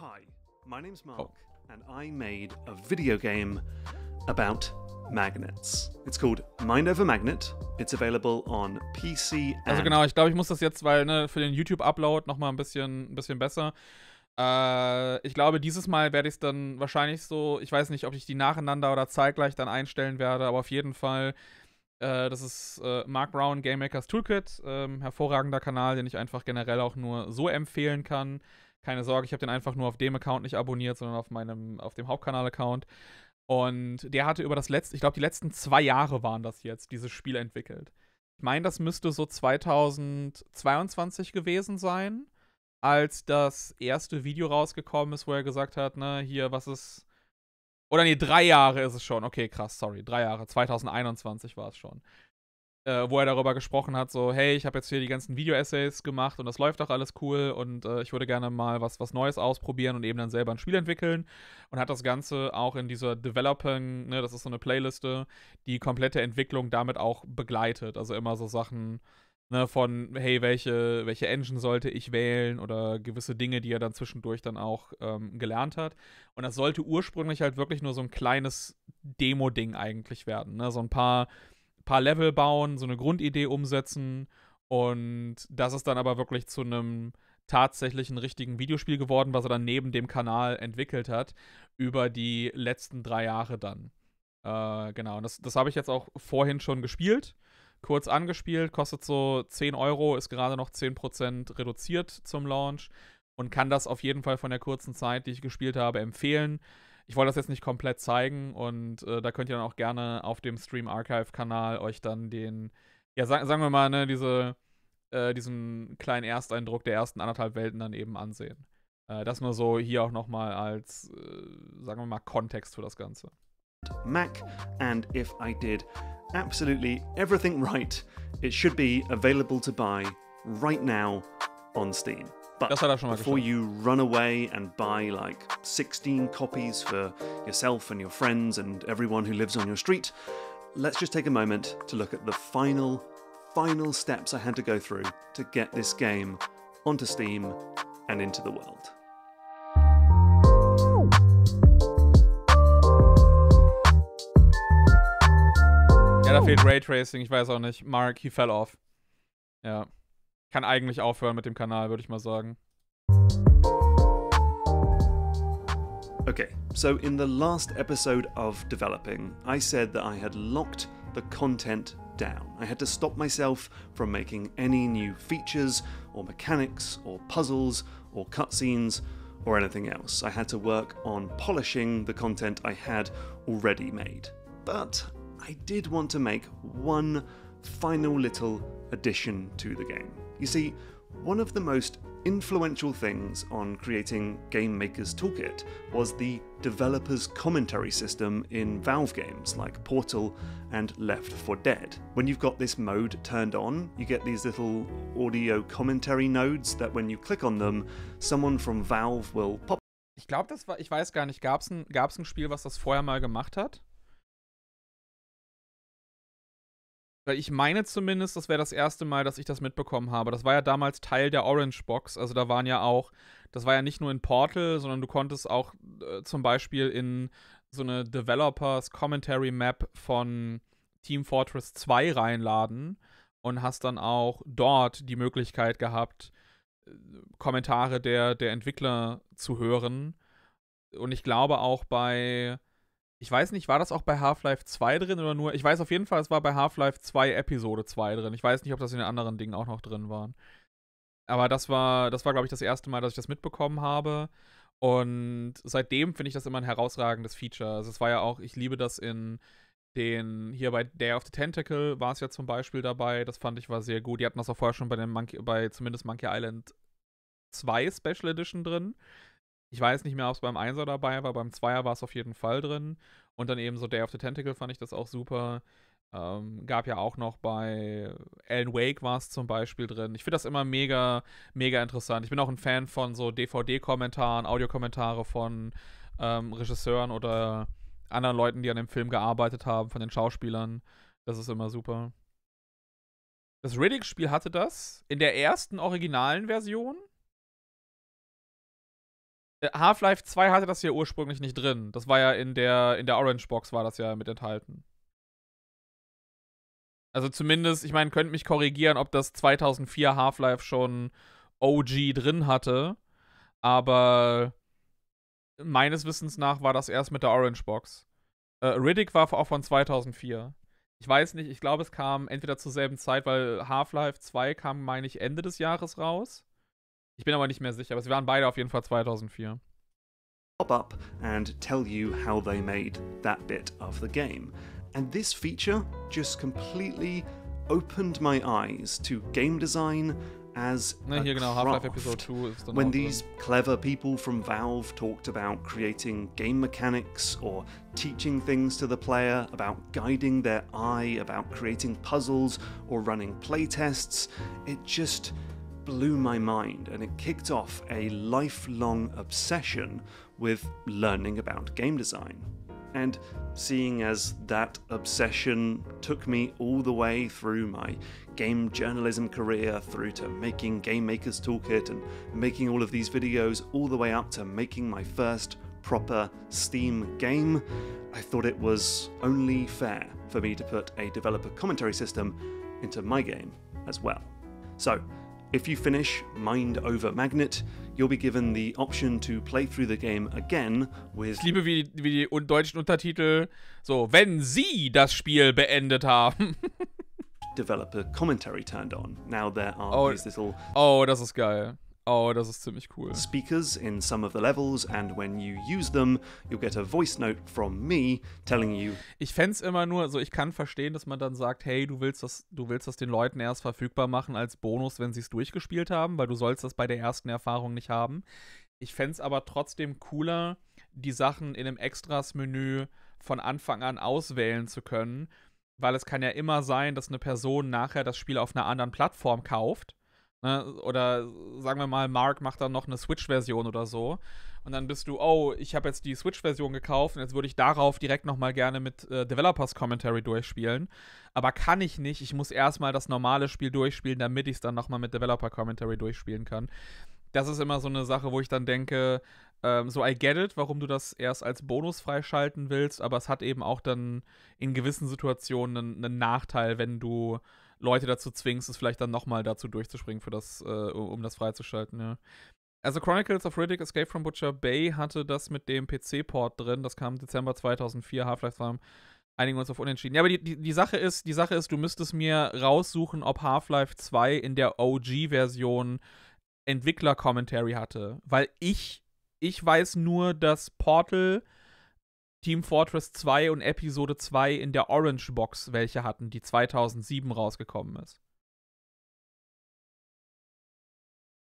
Hi, my name's Mark, and I made a video game about magnets. It's called Mind Over Magnet. It's available on PC. Also genau, ich glaube, ich muss das jetzt, weil für den YouTube-Upload nochmal ein bisschen besser. Ich glaube, dieses Mal werde ich es dann wahrscheinlich so, ich weiß nicht, ob ich die nacheinander oder zeitgleich dann einstellen werde, aber auf jeden Fall, das ist Mark Brown, Game Maker's Toolkit, hervorragender Kanal, den ich einfach generell auch nur so empfehlen kann. Keine Sorge, ich habe den einfach nur auf dem Account nicht abonniert, sondern auf dem Hauptkanal-Account. Und der hatte über das letzte, ich glaube, die letzten 2 Jahre waren das jetzt, dieses Spiel entwickelt. Ich meine, das müsste so 2022 gewesen sein, als das erste Video rausgekommen ist, wo er gesagt hat, ne, hier, was ist... Oder nee, 3 Jahre ist es schon. Okay, krass, sorry, 3 Jahre. 2021 war es schon. Wo er darüber gesprochen hat, so, hey, ich habe jetzt hier die ganzen Video-Essays gemacht und das läuft doch alles cool und ich würde gerne mal was Neues ausprobieren und eben dann selber ein Spiel entwickeln. Und hat das Ganze auch in dieser Developing, ne, das ist so eine Playliste, die komplette Entwicklung damit auch begleitet. Also immer so Sachen, ne, von, hey, welche Engine sollte ich wählen oder gewisse Dinge, die er dann zwischendurch dann auch gelernt hat. Und das sollte ursprünglich halt wirklich nur so ein kleines Demo-Ding eigentlich werden, ne, so ein paar Level bauen, so eine Grundidee umsetzen und das ist dann aber wirklich zu einem tatsächlichen richtigen Videospiel geworden, was er dann neben dem Kanal entwickelt hat, über die letzten 3 Jahre dann. Genau, und das habe ich jetzt auch vorhin schon gespielt, kurz angespielt, kostet so 10 Euro, ist gerade noch 10% reduziert zum Launch und kann das auf jeden Fall von der kurzen Zeit, die ich gespielt habe, empfehlen. Ich wollte das jetzt nicht komplett zeigen und da könnt ihr dann auch gerne auf dem Stream-Archive-Kanal euch dann den, ja, sagen wir mal, ne, diesen kleinen Ersteindruck der ersten 1,5 Welten dann eben ansehen. Das nur so hier auch nochmal als, sagen wir mal, Kontext für das Ganze. Mac, and if I did absolutely everything right, it should be available to buy right now on Steam. But before you run away and buy like 16 copies for yourself and your friends and everyone who lives on your street, let's just take a moment to look at the final steps I had to go through to get this game onto Steam and into the world. Ja, da fehlt Raytracing, ich weiß auch nicht. Mark, he fell off. Ja. Kann eigentlich aufhören mit dem Kanal, würde ich mal sagen. Okay, so in the last episode of developing, I said that I had locked the content down. I had to stop myself from making any new features or mechanics or puzzles or cutscenes or anything else. I had to work on polishing the content I had already made. But I did want to make one final little addition to the game. You see, one of the most influential things on creating Game Maker's Toolkit was the developer's commentary system in Valve games like Portal and Left 4 Dead. When you've got this mode turned on, you get these little audio commentary nodes that when you click on them, someone from Valve will pop. Ich glaube, das war, ich weiß gar nicht, gab's ein Spiel, was das vorher mal gemacht hat? Ich meine zumindest, das wäre das erste Mal, dass ich das mitbekommen habe. Das war ja damals Teil der Orange Box. Also da waren ja auch, das war ja nicht nur in Portal, sondern du konntest auch zum Beispiel in so eine Developers Commentary Map von Team Fortress 2 reinladen und hast dann auch dort die Möglichkeit gehabt, Kommentare der Entwickler zu hören. Und ich glaube auch bei... Ich weiß nicht, war das auch bei Half-Life 2 drin oder nur... Ich weiß auf jeden Fall, es war bei Half-Life 2 Episode 2 drin. Ich weiß nicht, ob das in den anderen Dingen auch noch drin waren. Aber das war, glaube ich, das erste Mal, dass ich das mitbekommen habe. Und seitdem finde ich das immer ein herausragendes Feature. Also es war ja auch, ich liebe das in den... Hier bei Day of the Tentacle war es ja zum Beispiel dabei. Das fand ich war sehr gut. Die hatten das auch vorher schon bei den zumindest Monkey Island 2 Special Edition drin. Ich weiß nicht mehr, ob es beim 1er dabei war, beim 2er war es auf jeden Fall drin. Und dann eben so Day of the Tentacle fand ich das auch super. Gab ja auch noch bei Alan Wake war es zum Beispiel drin. Ich finde das immer mega, mega interessant. Ich bin auch ein Fan von so DVD-Kommentaren, Audiokommentare von Regisseuren oder anderen Leuten, die an dem Film gearbeitet haben, von den Schauspielern. Das ist immer super. Das Riddick-Spiel hatte das in der ersten originalen Version. Half-Life 2 hatte das hier ursprünglich nicht drin. Das war ja in der Orange Box war das ja mit enthalten. Also zumindest, ich meine, könnt mich korrigieren, ob das 2004 Half-Life schon OG drin hatte. Aber meines Wissens nach war das erst mit der Orange Box. Riddick war auch von 2004. Ich weiß nicht, ich glaube, es kam entweder zur selben Zeit, weil Half-Life 2 kam, meine ich, Ende des Jahres raus. Ich bin aber nicht mehr sicher, aber sie waren beide auf jeden Fall 2004. Pop up and tell you how they made that bit of the game. And this feature just completely opened my eyes to game design as a craft. When these clever people from Valve talked about creating game mechanics or teaching things to the player, about guiding their eye, about creating puzzles or running playtests, it just blew my mind, and it kicked off a lifelong obsession with learning about game design. And seeing as that obsession took me all the way through my game journalism career, through to making Game Maker's Toolkit and making all of these videos, all the way up to making my first proper Steam game, I thought it was only fair for me to put a developer commentary system into my game as well. So, if you finish Mind Over Magnet, you'll be given the option to play through the game again with... Ich liebe, wie die deutschen Untertitel so, wenn Sie das Spiel beendet haben. Developer commentary turned on. Now there are these little... Oh, das ist geil. Oh, das ist ziemlich cool. Speakers in some of the levels, and when you use them, you'll get a voice note from me telling you. Ich fänd's immer nur, so ich kann verstehen, dass man dann sagt, hey, du willst das den Leuten erst verfügbar machen als Bonus, wenn sie es durchgespielt haben, weil du sollst das bei der ersten Erfahrung nicht haben. Ich fänd's aber trotzdem cooler, die Sachen in einem Extras-Menü von Anfang an auswählen zu können, weil es kann ja immer sein, dass eine Person nachher das Spiel auf einer anderen Plattform kauft. Oder sagen wir mal, Mark macht dann noch eine Switch-Version oder so. Und dann bist du, oh, ich habe jetzt die Switch-Version gekauft und jetzt würde ich darauf direkt nochmal gerne mit Developers Commentary durchspielen. Aber kann ich nicht, ich muss erstmal das normale Spiel durchspielen, damit ich es dann nochmal mit Developer Commentary durchspielen kann. Das ist immer so eine Sache, wo ich dann denke, so I get it, warum du das erst als Bonus freischalten willst, aber es hat eben auch dann in gewissen Situationen einen Nachteil, wenn du Leute dazu zwingst, es vielleicht dann nochmal dazu durchzuspringen, für das, um das freizuschalten, ja. Also Chronicles of Riddick Escape from Butcher Bay hatte das mit dem PC-Port drin, das kam Dezember 2004, Half-Life 2, einigen uns auf unentschieden. Ja, aber die Sache ist, du müsstest mir raussuchen, ob Half-Life 2 in der OG-Version Entwickler-Commentary hatte, weil ich weiß nur, dass Portal, Team Fortress 2 und Episode 2 in der Orange Box welche hatten, die 2007 rausgekommen ist.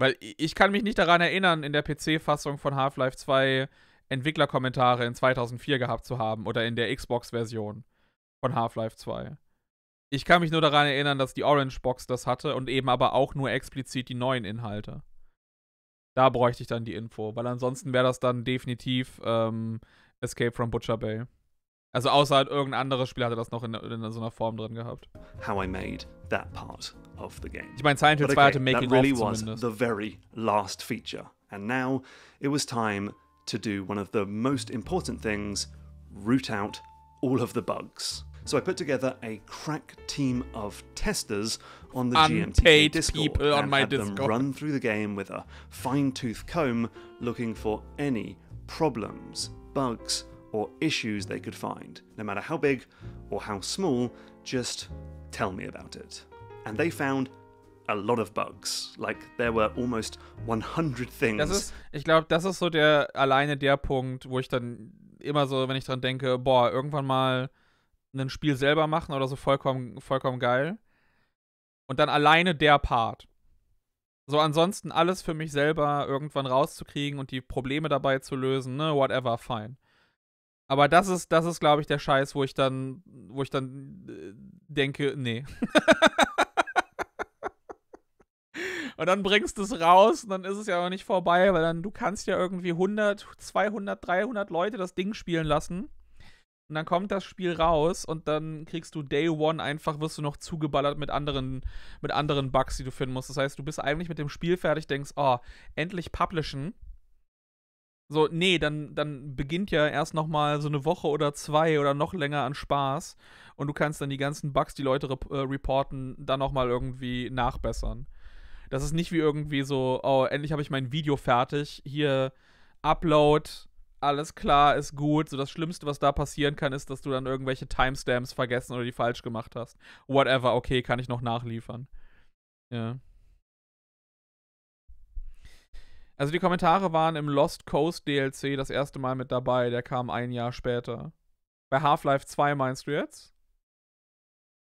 Weil ich kann mich nicht daran erinnern, in der PC-Fassung von Half-Life 2 Entwicklerkommentare in 2004 gehabt zu haben oder in der Xbox-Version von Half-Life 2. Ich kann mich nur daran erinnern, dass die Orange Box das hatte und eben aber auch nur explizit die neuen Inhalte. Da bräuchte ich dann die Info, weil ansonsten wäre das dann definitiv Escape from Butcher Bay. Also außer halt irgendein anderes Spiel hatte das noch in so einer Form drin gehabt. How I made that part of the game. Ich meine, Silent Hill 2 hatte Making of zumindest. That really was the very last feature. And now it was time to do one of the most important things, root out all of the bugs. So I put together a crack team of testers on the GMTK Discord and had them run through the game with a fine-tooth comb looking for any problems, bugs or issues they could find, no matter how big or how small, just tell me about it. And they found a lot of bugs, like there were almost 100 things. Ich glaube, das ist so alleine der Punkt, wo ich dann immer so, wenn ich dran denke, boah, irgendwann mal ein Spiel selber machen oder so, vollkommen geil. Und dann alleine der Part. So ansonsten alles für mich selber irgendwann rauszukriegen und die Probleme dabei zu lösen, ne, whatever, fine. Aber das ist glaube ich, der Scheiß, wo ich dann denke, nee. Und dann bringst du es raus und dann ist es ja auch nicht vorbei, weil dann, du kannst ja irgendwie 100, 200, 300 Leute das Ding spielen lassen. Und dann kommt das Spiel raus und dann kriegst du Day One einfach, wirst du noch zugeballert mit anderen Bugs, die du finden musst. Das heißt, du bist eigentlich mit dem Spiel fertig, denkst, oh, endlich publishen. So, nee, dann beginnt ja erst nochmal so eine Woche oder zwei oder noch länger an Spaß und du kannst dann die ganzen Bugs, die Leute reporten, dann nochmal irgendwie nachbessern. Das ist nicht wie irgendwie so, oh, endlich habe ich mein Video fertig, hier Upload, alles klar, ist gut. So, das Schlimmste, was da passieren kann, ist, dass du dann irgendwelche Timestamps vergessen oder die falsch gemacht hast. Whatever, okay, kann ich noch nachliefern. Ja. Also die Kommentare waren im Lost Coast DLC das erste Mal mit dabei. Der kam ein Jahr später. Bei Half-Life 2 meinst du jetzt?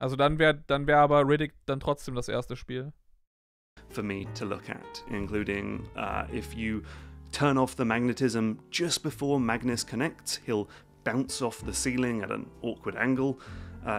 Also dann wär aber Riddick dann trotzdem das erste Spiel. For me to look at, including if you turn off the magnetism just before Magnus connects, he'll bounce off the ceiling at an awkward angle.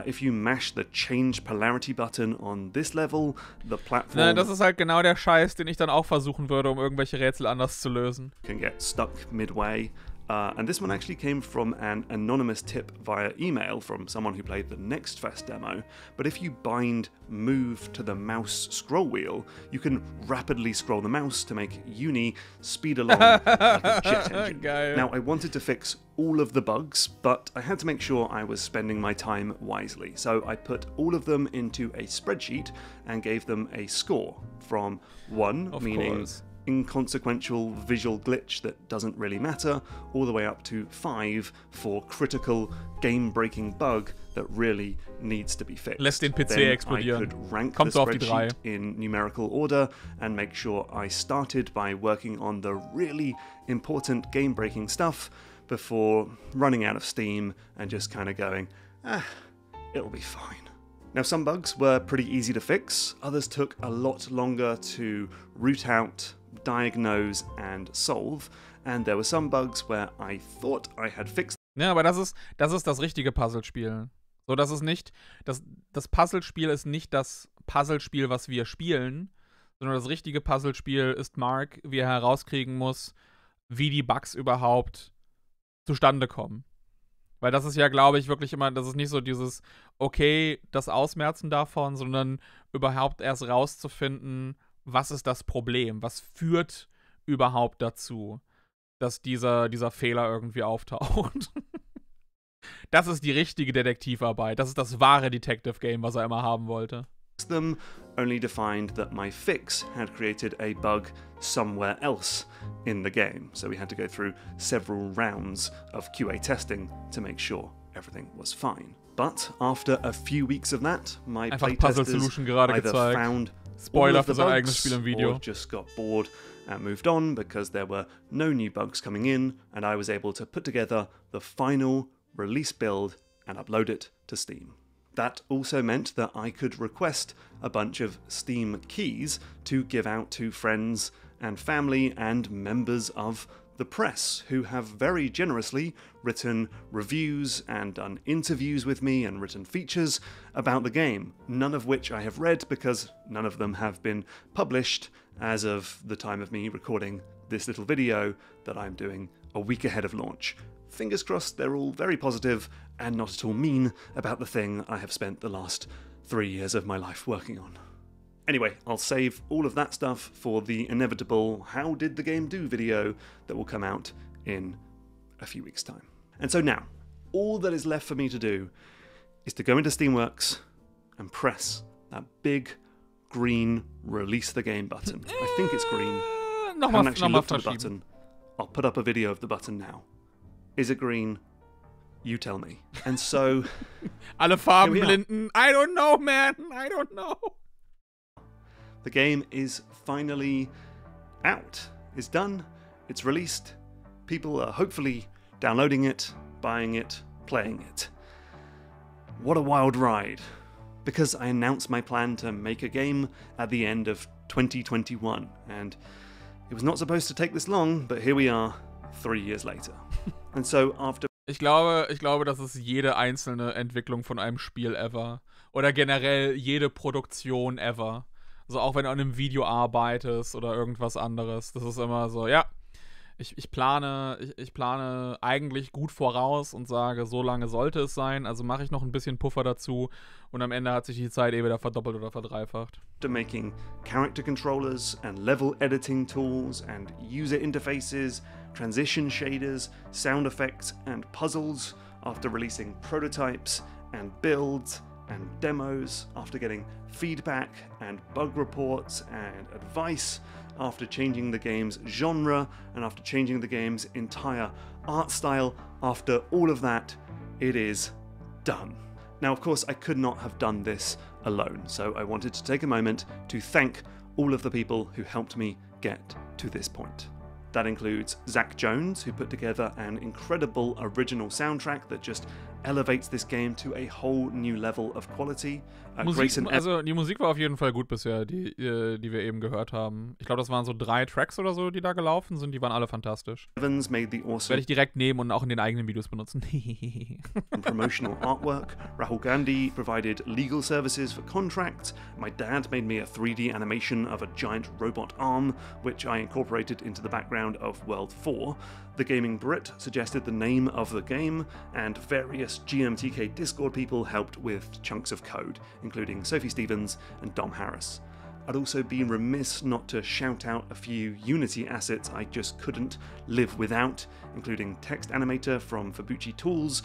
If you mash the change polarity button on this level, the platform. Nein, das ist halt genau der Scheiß, den ich dann auch versuchen würde, um irgendwelche Rätsel anders zu lösen. Can get stuck midway. And this one actually came from an anonymous tip via email from someone who played the NextFest demo. But if you bind move to the mouse scroll wheel, you can rapidly scroll the mouse to make Uni speed along like a jet engine. Geil. Now, I wanted to fix all of the bugs, but I had to make sure I was spending my time wisely. So I put all of them into a spreadsheet and gave them a score from 1, of meaning... course. Inconsequential visual glitch that doesn't really matter, all the way up to 5 for critical game-breaking bug that really needs to be fixed. Lässt den PC then explodieren. I could rank Kommt the spreadsheet in numerical order and make sure I started by working on the really important game-breaking stuff before running out of steam and just kind of going, ah, it'll be fine. Now, some bugs were pretty easy to fix, others took a lot longer to root out, diagnose and solve, and there were some bugs where I thought I had fixed. Ja, aber das ist das richtige Puzzlespiel. So, das ist nicht, das Puzzlespiel ist nicht das Puzzlespiel, was wir spielen, sondern das richtige Puzzlespiel ist Mark, wie er herauskriegen muss, wie die Bugs überhaupt zustande kommen. Weil das ist ja, glaube ich, wirklich immer, das ist nicht so dieses, okay, das Ausmerzen davon, sondern überhaupt erst rauszufinden, was ist das Problem, was führt überhaupt dazu, dass dieser Fehler irgendwie auftaucht. Das ist die richtige Detektivarbeit, das ist das wahre Detective Game, was er immer haben wollte. Them only defined that my fix had created a bug somewhere else in the game, so we had to go through several rounds of QA testing to make sure everything was fine. But after a few weeks of that, my playtesters either found Spoiler für sein eigenes Spiel im Video. Or just got bored and moved on because there were no new bugs coming in, and I was able to put together the final release build and upload it to Steam. That also meant that I could request a bunch of Steam keys to give out to friends and family and members of the press who have very generously written reviews and done interviews with me and written features about the game, none of which I have read because none of them have been published as of the time of me recording this little video that I'm doing a week ahead of launch. Fingers crossed they're all very positive and not at all mean about the thing I have spent the last 3 years of my life working on. Anyway, I'll save all of that stuff for the inevitable How Did the Game Do video that will come out in a few weeks' time. And so now, all that is left for me to do is to go into Steamworks and press that big green Release the Game button. I think it's green. I haven't actually looked at the button. I'll put up a video of the button now. Is it green? You tell me. And so... Alle Farbenblinden. I don't know, man. I don't know. The game is finally out. It's done. It's released. People are hopefully downloading it, buying it, playing it. What a wild ride. Because I announced my plan to make a game at the end of 2021. And it was not supposed to take this long, but here we are 3 years later. And so after... Ich glaube, das ist jede einzelne Entwicklung von einem Spiel ever. Oder generell jede Produktion ever. Also auch wenn du an einem Video arbeitest oder irgendwas anderes. Das ist immer so, ja, Ich plane eigentlich gut voraus und sage, so lange sollte es sein. Also mache ich noch ein bisschen Puffer dazu und am Ende hat sich die Zeit eh wieder verdoppelt oder verdreifacht. After making character controllers and level editing tools and user interfaces, transition shaders, sound effects and puzzles, after releasing prototypes and builds and demos, after getting feedback and bug reports and advice, after changing the game's genre and after changing the game's entire art style, after all of that, it is done. Now, of course, I could not have done this alone, so I wanted to take a moment to thank all of the people who helped me get to this point. That includes Zach Jones, who put together an incredible original soundtrack that just elevates this game to a whole new level of quality. Also die Musik war auf jeden Fall gut bisher, die wir eben gehört haben. Ich glaube, das waren so 3 Tracks oder so, die da gelaufen sind. Die waren alle fantastisch. Evans made the awesome. Werde ich direkt nehmen und auch in den eigenen Videos benutzen. Promotional artwork. Rahul Gandhi provided legal services for contracts. My dad made me a 3D animation of a giant robot arm, which I incorporated into the background of World 4. The Gaming Brit suggested the name of the game, and various GMTK Discord people helped with chunks of code, including Sophie Stevens and Dom Harris. I'd also be remiss not to shout out a few Unity assets I just couldn't live without, including Text Animator from Fabucci Tools,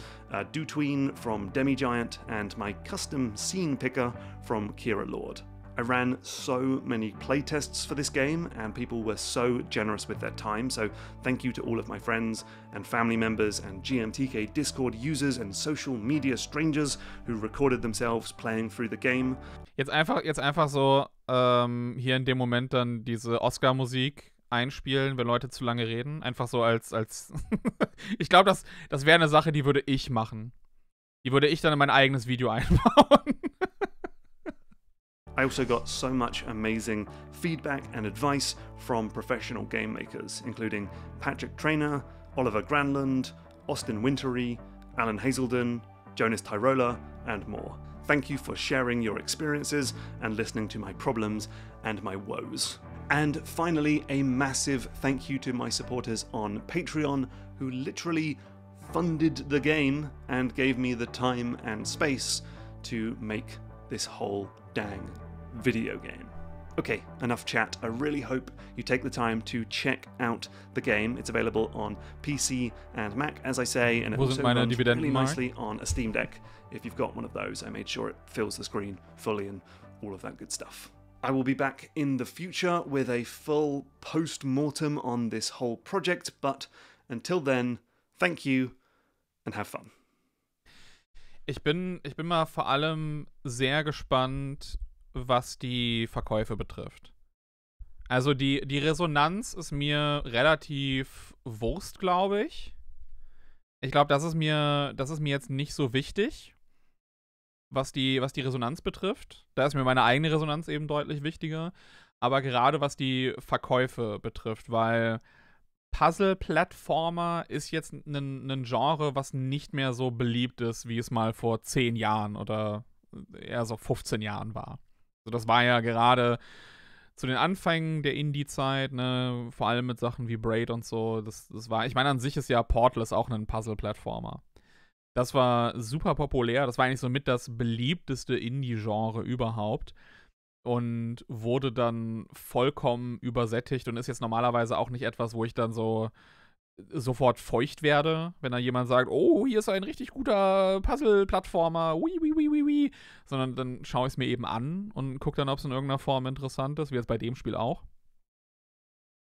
DoTween from Demigiant, and my custom scene picker from Kira Lord. I ran so many playtests for this game, and people were so generous with their time, so thank you to all of my friends and family members and GMTK Discord users and social media strangers who recorded themselves playing through the game. Jetzt einfach so hier in dem Moment dann diese Oscar-Musik einspielen, wenn Leute zu lange reden. Einfach so als ich glaube, das wäre eine Sache, die würde ich machen. Die würde ich dann in mein eigenes Video einbauen. I also got so much amazing feedback and advice from professional game makers, including Patrick Traynor, Oliver Granlund, Austin Wintory, Alan Hazelden, Jonas Tyrola, and more. Thank you for sharing your experiences and listening to my problems and my woes. And finally, a massive thank you to my supporters on Patreon, who literally funded the game and gave me the time and space to make this whole dang video game. Okay, enough chat. I really hope you take the time to check out the game. It's available on PC and Mac, as I say, and it also runs really nicely on a Steam Deck. If you've got one of those, I made sure it fills the screen fully and all of that good stuff. I will be back in the future with a full post-mortem on this whole project, but until then, thank you and have fun. Ich bin mal vor allem sehr gespannt, was die Verkäufe betrifft. Also die Resonanz ist mir relativ Wurst, glaube ich. Ich glaube, das ist mir jetzt nicht so wichtig, was die Resonanz betrifft. Da ist mir meine eigene Resonanz eben deutlich wichtiger. Aber gerade was die Verkäufe betrifft, weil Puzzle-Plattformer ist jetzt ein Genre, was nicht mehr so beliebt ist, wie es mal vor 10 Jahren oder eher so 15 Jahren war. Also das war ja gerade zu den Anfängen der Indie-Zeit, ne? Vor allem mit Sachen wie Braid und so. Das war, ich meine, an sich ist ja Portal auch ein Puzzle-Plattformer. Das war super populär. Das war eigentlich so mit das beliebteste Indie-Genre überhaupt. Und wurde dann vollkommen übersättigt und ist jetzt normalerweise auch nicht etwas, wo ich dann so sofort feucht werde, wenn da jemand sagt, oh, hier ist ein richtig guter Puzzle-Plattformer, wii, wii, wii, wii, wii. Sondern dann schaue ich es mir eben an und gucke dann, ob es in irgendeiner Form interessant ist, wie jetzt bei dem Spiel auch.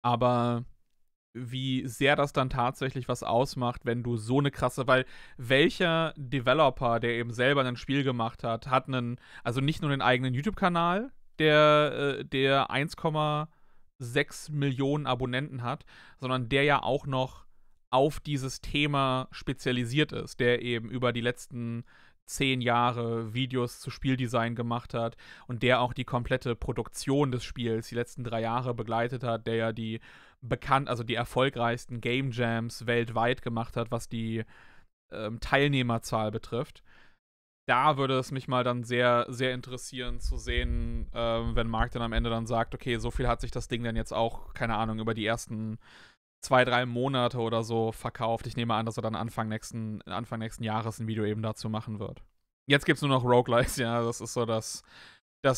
Aber wie sehr das dann tatsächlich was ausmacht, wenn du so eine krasse, weil welcher Developer, der eben selber ein Spiel gemacht hat, hat einen, also nicht nur den eigenen YouTube-Kanal, der 1,6 Millionen Abonnenten hat, sondern der ja auch noch auf dieses Thema spezialisiert ist, der eben über die letzten 10 Jahre Videos zu Spieldesign gemacht hat und der auch die komplette Produktion des Spiels die letzten 3 Jahre begleitet hat, der ja die erfolgreichsten Game Jams weltweit gemacht hat, was die Teilnehmerzahl betrifft. Da würde es mich mal dann sehr, sehr interessieren zu sehen, wenn Mark dann am Ende dann sagt, okay, so viel hat sich das Ding dann jetzt auch, keine Ahnung, über die ersten 2-3 Monate oder so verkauft. Ich nehme an, dass er dann Anfang nächsten Jahres ein Video eben dazu machen wird. Jetzt gibt es nur noch Roguelikes, ja, das ist so das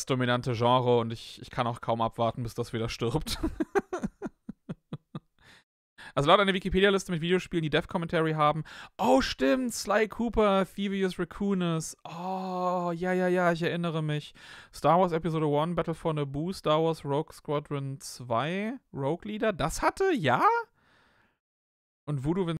dominante Genre und ich kann auch kaum abwarten, bis das wieder stirbt. Also laut einer Wikipedia-Liste mit Videospielen, die Dev-Commentary haben. Oh, stimmt, Sly Cooper, Thievius Raccoonus. Oh, ja, ich erinnere mich. Star Wars Episode 1, Battle for Naboo, Star Wars Rogue Squadron 2, Rogue Leader. Das hatte? Ja? Und Voodoo